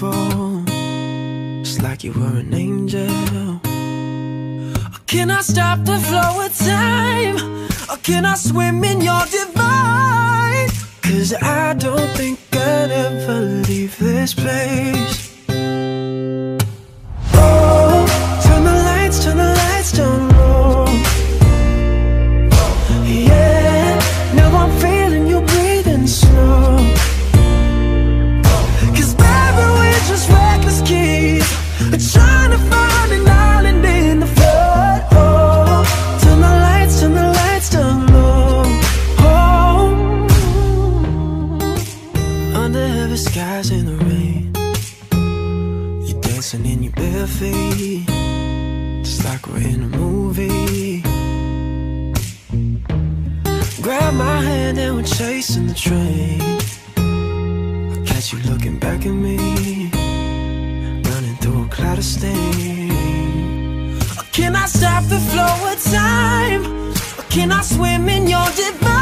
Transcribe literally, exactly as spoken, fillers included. beautiful, just like you were an angel. Or can I stop the flow of time? Or can I swim in your divine? Cause I don't think I'd ever leave this place. Skies in the rain, you're dancing in your bare feet, just like we're in a movie. Grab my hand and we're chasing the train. I catch you looking back at me, running through a cloud of steam. Or can I stop the flow of time? Or can I swim in your divine?